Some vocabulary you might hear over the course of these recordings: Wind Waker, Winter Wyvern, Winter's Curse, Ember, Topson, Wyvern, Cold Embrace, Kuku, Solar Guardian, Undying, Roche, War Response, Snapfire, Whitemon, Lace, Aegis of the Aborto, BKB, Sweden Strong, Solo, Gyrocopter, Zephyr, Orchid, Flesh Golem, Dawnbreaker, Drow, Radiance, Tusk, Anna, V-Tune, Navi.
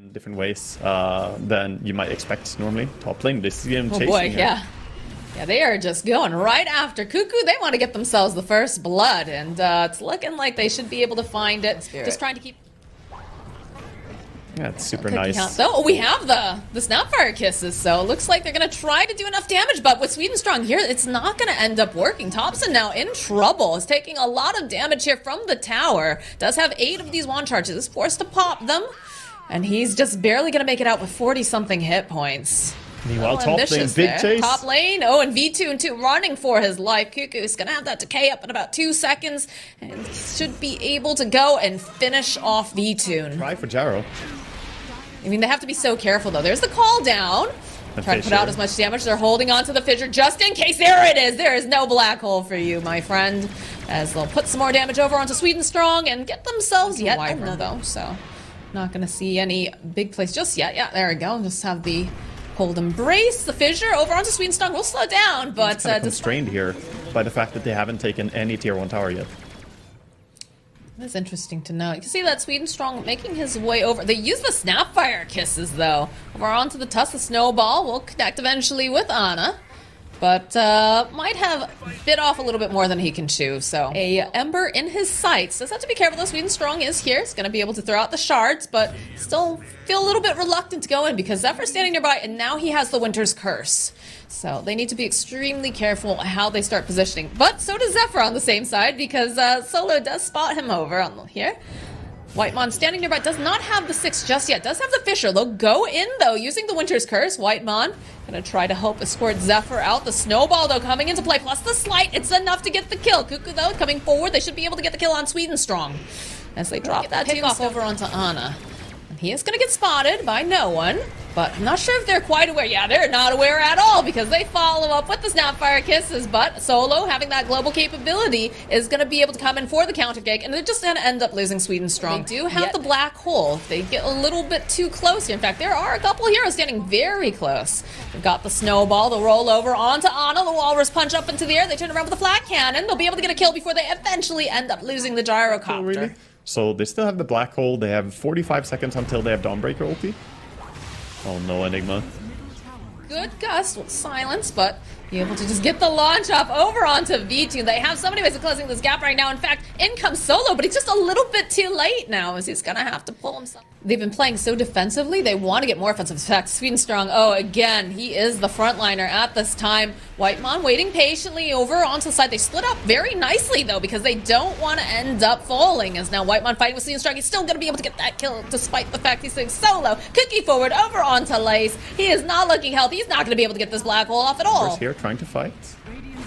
in different ways than you might expect normally. Top lane, this game chasing. Oh boy, yeah. Yeah, they are just going right after Kuku. They want to get themselves the first blood, and it's looking like they should be able to find it. Just trying to keep... Yeah, it's super nice. Oh, we have the Snapfire Kisses, so it looks like they're going to try to do enough damage, but with Sweden Strong here, it's not going to end up working. Topson now in trouble, is taking a lot of damage here from the tower. Does have 8 of these wand charges, is forced to pop them, and he's just barely going to make it out with 40-something hit points. Meanwhile, top lane, big chase. Top lane, oh, and V-Tune too, running for his life. Kuku's gonna have that decay up in about 2 seconds, and should be able to go and finish off V-Tune. Try for Gyro. I mean, they have to be so careful, though. There's the call down. Trying to put out as much damage. They're holding on to the fissure just in case. There it is. There is no black hole for you, my friend. As they'll put some more damage over onto Sweden Strong and get themselves yet another, though. So, not gonna see any big plays just yet. Yeah, there we go. Just have the Cold Embrace, the fissure over onto Sweden Strong. We'll slow down, but it's constrained here by the fact that they haven't taken any tier 1 tower yet. That's interesting to know. You can see that Sweden Strong making his way over. They use the Snapfire Kisses, though. Over onto the Tusk, the Snowball will connect eventually with Anna, but might have bit off a little bit more than he can chew. So a Ember in his sights. Does have to be careful though. Sweden Strong is here. He's going to be able to throw out the shards, but still feel a little bit reluctant to go in because Zephyr's standing nearby, and now he has the Winter's Curse. So they need to be extremely careful how they start positioning. But so does Zephyr on the same side because Solo does spot him over on here. Whitemon standing nearby, does not have the 6 just yet. Does have the fissure. They'll go in, though, using the Winter's Curse. Whitemon going to try to help escort Zephyr out. The Snowball, though, coming into play. Plus the Slight, it's enough to get the kill. Kuku, though, coming forward. They should be able to get the kill on Sweden Strong as they drop that takeoff over onto Anna. And he is going to get spotted by no one, but I'm not sure if they're quite aware. Yeah, they're not aware at all because they follow up with the Snapfire Kisses, but Solo, having that global capability, is going to be able to come in for the counter kick, and they're just going to end up losing Sweden Strong. They do have the black hole. They get a little bit too close here. In fact, there are a couple heroes standing very close. They've got the Snowball, the roll over onto Anna, the Walrus punch up into the air. They turn around with a flat cannon. They'll be able to get a kill before they eventually end up losing the Gyrocopter. Oh, really? So they still have the black hole. They have 45 seconds until they have Dawnbreaker ulti. Oh no, Enigma. Good gust with silence, but be able to just get the launch off over onto V-Tune. They have so many ways of closing this gap right now. In fact, in comes Solo, but he's just a little bit too late now as he's gonna have to pull himself. They've been playing so defensively, they want to get more offensive. In fact, Sweden Strong, oh, again, he is the frontliner at this time. Whitemon waiting patiently over onto the side. They split up very nicely, though, because they don't want to end up falling. As now Whitemon fighting with Sweden Strong, he's still going to be able to get that kill despite the fact he's doing Solo. Cookie forward over onto Lace. He is not looking healthy. He's not going to be able to get this black hole off at all. Here trying to fight.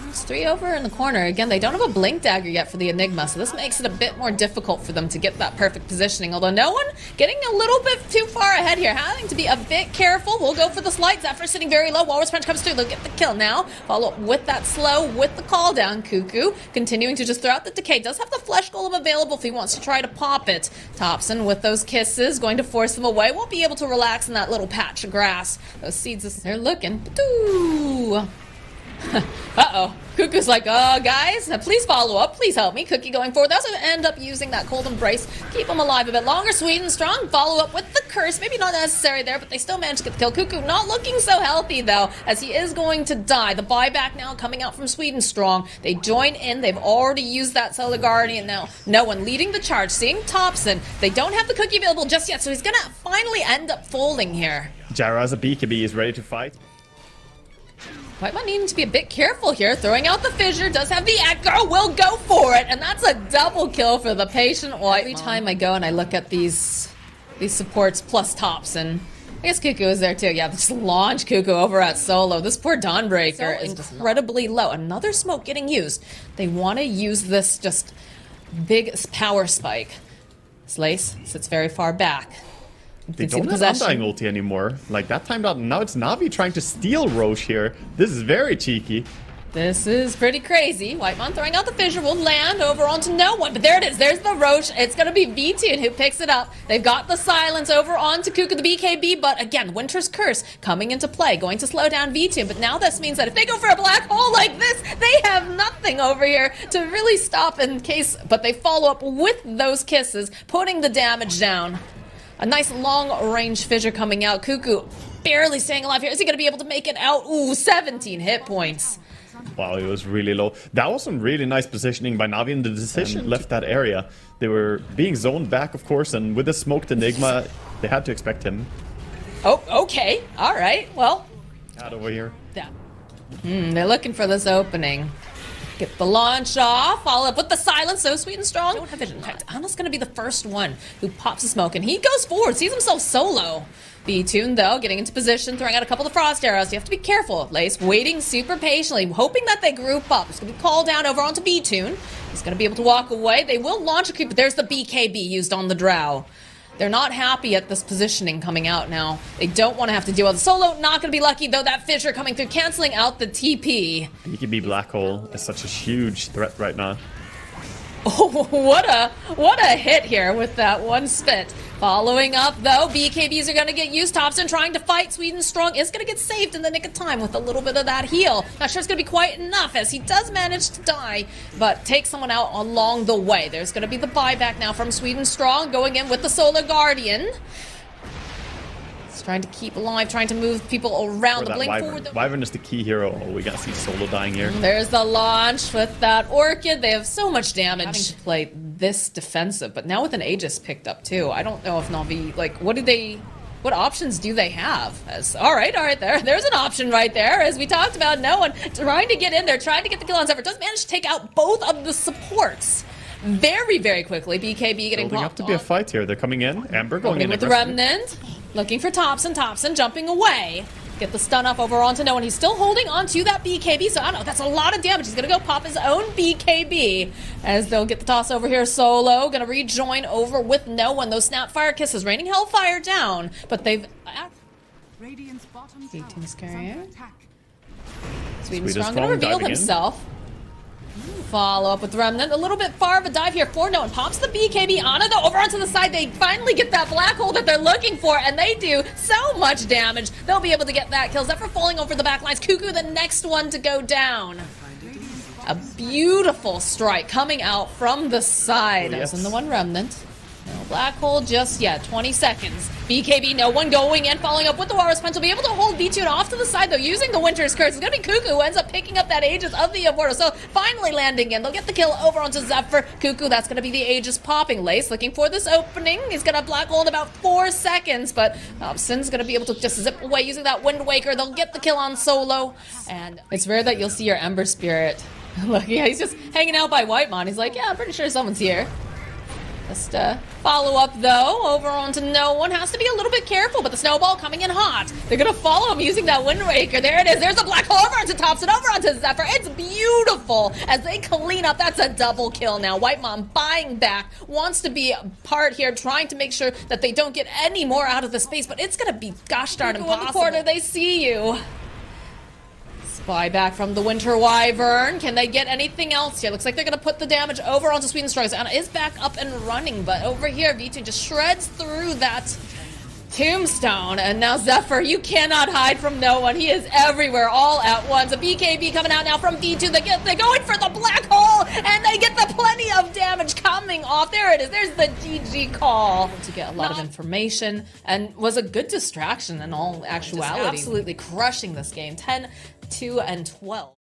There's 3 over in the corner. Again, they don't have a blink dagger yet for the Enigma, so this makes it a bit more difficult for them to get that perfect positioning. Although no one getting a little bit too far ahead here, having to be a bit careful. We'll go for the slides after sitting very low. Walrus Punch comes through. They'll get the kill now. Follow up with that slow with the call down. Kuku continuing to just throw out the decay. Does have the Flesh Golem available if he wants to try to pop it. Topson with those kisses going to force them away. Won't be able to relax in that little patch of grass. Those seeds, they're looking. Uh-oh. Kuku's like, oh, guys, please follow up. Please help me. Cookie going forward. They also end up using that Cold Embrace. Keep him alive a bit longer. Sweden Strong. Follow up with the curse. Maybe not necessary there, but they still managed to get the kill. Kuku not looking so healthy, though, as he is going to die. The buyback now coming out from Sweden Strong. They join in. They've already used that Solar Guardian now. No one leading the charge. Seeing Topson. They don't have the Cookie available just yet, so he's going to finally end up folding here. Jara as a BKB is ready to fight. Whitemon needing to be a bit careful here, throwing out the fissure, does have the echo, will go for it, and that's a double kill for the patient Whitemon. Every time I go and I look at these supports plus Tops, and I guess Kuku is there too. Yeah, just launch Kuku over at Solo. This poor Dawnbreaker is incredibly low. Another smoke getting used. They want to use this just big power spike. Lace sits very far back. They don't have Undying ulti anymore. Like that timed out. Now it's Navi trying to steal Roche here. This is very cheeky. This is pretty crazy. Whitemon throwing out the fissure will land over onto no one. But there it is. There's the Roche. It's going to be V-Tune who picks it up. They've got the silence over onto Kuku the BKB. But again, Winter's Curse coming into play. Going to slow down V-Tune. But now this means that if they go for a black hole like this, they have nothing over here to really stop in case. But they follow up with those kisses, putting the damage down. A nice long-range fissure coming out. Kuku barely staying alive here. Is he going to be able to make it out? Ooh, 17 hit points. Wow, it was really low. That was some really nice positioning by Navi, and the decision left that area. They were being zoned back, of course, and with the smoked Enigma, they had to expect him. Oh, okay. All right. Well. Out over here. Yeah. They're looking for this opening. Get the launch off, follow up with the silence, so Sweden Strong. Don't have vision. In fact, Anna's going to be the first one who pops the smoke, and he goes forward, sees himself solo. V-Tune, though, getting into position, throwing out a couple of the frost arrows. You have to be careful. Lace waiting super patiently, hoping that they group up. It's going to be called down over onto V-Tune. He's going to be able to walk away. They will launch a creep, but there's the BKB used on the Drow. They're not happy at this positioning coming out now. They don't want to have to deal with it. Solo, not going to be lucky, though, that fissure coming through, canceling out the TP. BKB Black Hole is such a huge threat right now. Oh, what a hit here with that one spit. Following up, though, BKBs are going to get used. Topson trying to fight. Sweden Strong is going to get saved in the nick of time with a little bit of that heal. Not sure it's going to be quite enough as he does manage to die, but take someone out along the way. There's going to be the buyback now from Sweden Strong going in with the Solar Guardian. He's trying to keep alive, trying to move people around. The blink forward. Wyvern is the key hero. Oh, we got to see Solo dying here. There's the launch with that Orchid. They have so much damage. Having to play this defensive, but now with an Aegis picked up too, I don't know if Navi, like, what options do they have? As all right, there's an option right there, as we talked about. No one trying to get in there, trying to get the kill on Zephyr, does manage to take out both of the supports very, very quickly. BKB getting popped up to be a fight here. They're coming in. Ember going in with the remnant, looking for Topson. Topson jumping away. Get the stun up over onto no one. He's still holding on to that BKB, so I don't know, that's a lot of damage. He's going to go pop his own BKB as they'll get the toss over here. Solo going to rejoin over with no one. Those Snapfire kisses, raining Hellfire down, but they've... Radiance bottom tower is under attack. Sweden Strong going to reveal himself. Follow up with Remnant. A little bit far of a dive here for no one. Pops the BKB. Anna, though, over onto the side. They finally get that black hole that they're looking for, and they do so much damage. They'll be able to get that kill. Zephyr falling over the back lines. Kuku, the next one to go down. A beautiful strike coming out from the side. Oh, yes. And the one Remnant. No black hole just yet. 20 seconds. BKB, no one going in, following up with the War Response. Will be able to hold V-Tune off to the side, though, using the Winter's Curse. It's going to be Kuku who ends up picking up that Aegis of the Aborto. So finally landing in. They'll get the kill over onto Zephyr. Kuku, that's going to be the Aegis popping. Lace looking for this opening. He's going to black hole in about 4 seconds, but Topson's going to be able to just zip away using that Wind Waker. They'll get the kill on Solo. And it's rare that you'll see your Ember Spirit. Look, yeah, he's just hanging out by Whitemon. He's like, yeah, I'm pretty sure someone's here. Just follow up, though, over onto no one. Has to be a little bit careful, but the snowball coming in hot. They're going to follow him using that Wind Waker. There it is. There's a black hole over onto Topson, over onto Zephyr. It's beautiful as they clean up. That's a double kill now. Whitemon buying back, wants to be a part here, trying to make sure that they don't get any more out of the space, but it's going to be gosh darn impossible. In the corner, they see you. Buy back from the Winter Wyvern. Can they get anything else here? Looks like they're going to put the damage over onto Sweden Strong. Anna is back up and running, but over here, V2 just shreds through that tombstone. And now Zephyr, you cannot hide from no one. He is everywhere all at once. A BKB coming out now from V2. They're going for the black hole, and they get the plenty of damage coming off. There it is. There's the GG call. To get a lot of information, and was a good distraction in all actuality. Just absolutely crushing this game. 10-2-12.